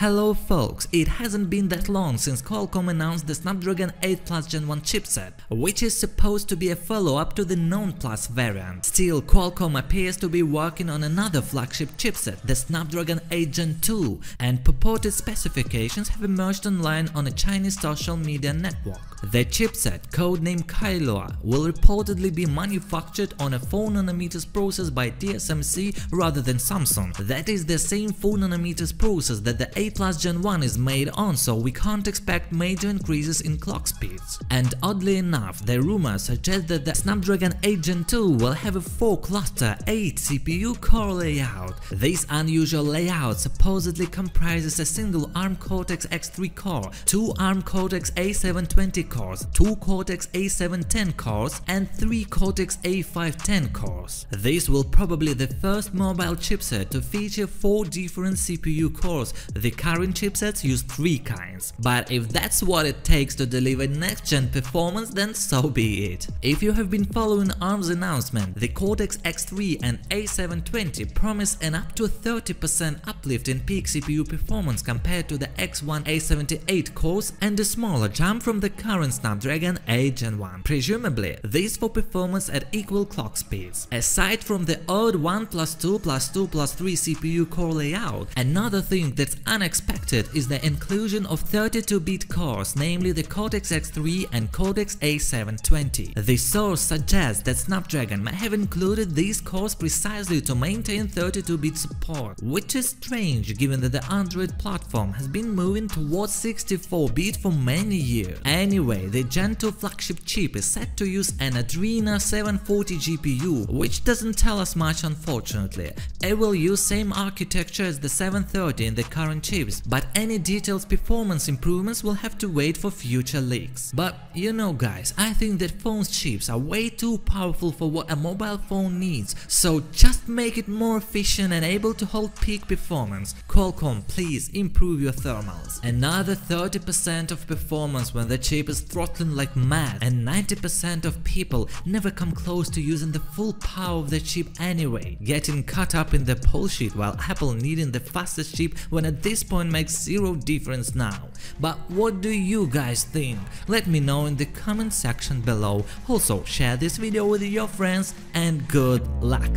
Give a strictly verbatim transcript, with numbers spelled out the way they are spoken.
Hello folks, it hasn't been that long since Qualcomm announced the Snapdragon eight Plus Gen one chipset, which is supposed to be a follow-up to the known Plus variant. Still, Qualcomm appears to be working on another flagship chipset, the Snapdragon eight Gen two, and purported specifications have emerged online on a Chinese social media network. The chipset, codenamed Kailua, will reportedly be manufactured on a four nanometer process by T S M C rather than Samsung. That is the same four nanometer process that the eight Plus Gen one is made on, so we can't expect major increases in clock speeds. And oddly enough, the rumor suggests that the Snapdragon eight Gen two will have a four cluster, eight C P U core layout. This unusual layout supposedly comprises a single ARM Cortex X three core, two ARM Cortex A seven twenty cores, two Cortex A seven ten cores, and three Cortex A five ten cores. This will probably be the first mobile chipset to feature four different C P U cores. The current chipsets use three kinds, but if that's what it takes to deliver next-gen performance, then so be it. If you have been following ARM's announcement, the Cortex X three and A seven twenty promise an up to thirty percent uplift in peak C P U performance compared to the X one A seventy-eight cores and a smaller jump from the current Snapdragon eight Gen one, presumably this for performance at equal clock speeds. Aside from the odd one plus two plus two plus three C P U core layout, another thing that's unexpected is the inclusion of thirty-two bit cores, namely the Cortex X three and Cortex A seven twenty. The source suggests that Snapdragon may have included these cores precisely to maintain thirty-two bit support, which is strange given that the Android platform has been moving towards sixty-four bit for many years. Anyway, the Gen two flagship chip is set to use an Adreno seven forty G P U, which doesn't tell us much unfortunately. It will use same architecture as the seven thirty in the current chips, but any detailed performance improvements will have to wait for future leaks. But you know guys, I think that phone's chips are way too powerful for what a mobile phone needs, so just make it more efficient and able to hold peak performance. Qualcomm, please improve your thermals. Another thirty percent of performance when the chip is throttling like mad, and ninety percent of people never come close to using the full power of the chip anyway, getting caught up in the poll sheet while Apple needing the fastest chip when at this point makes zero difference now. But what do you guys think? Let me know in the comment section below. Also share this video with your friends and good luck!